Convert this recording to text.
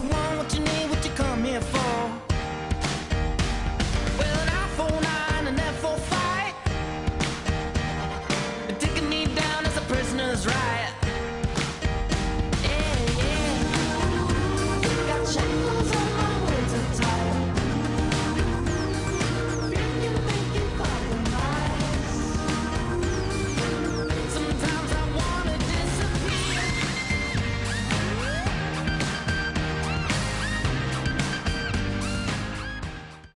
What?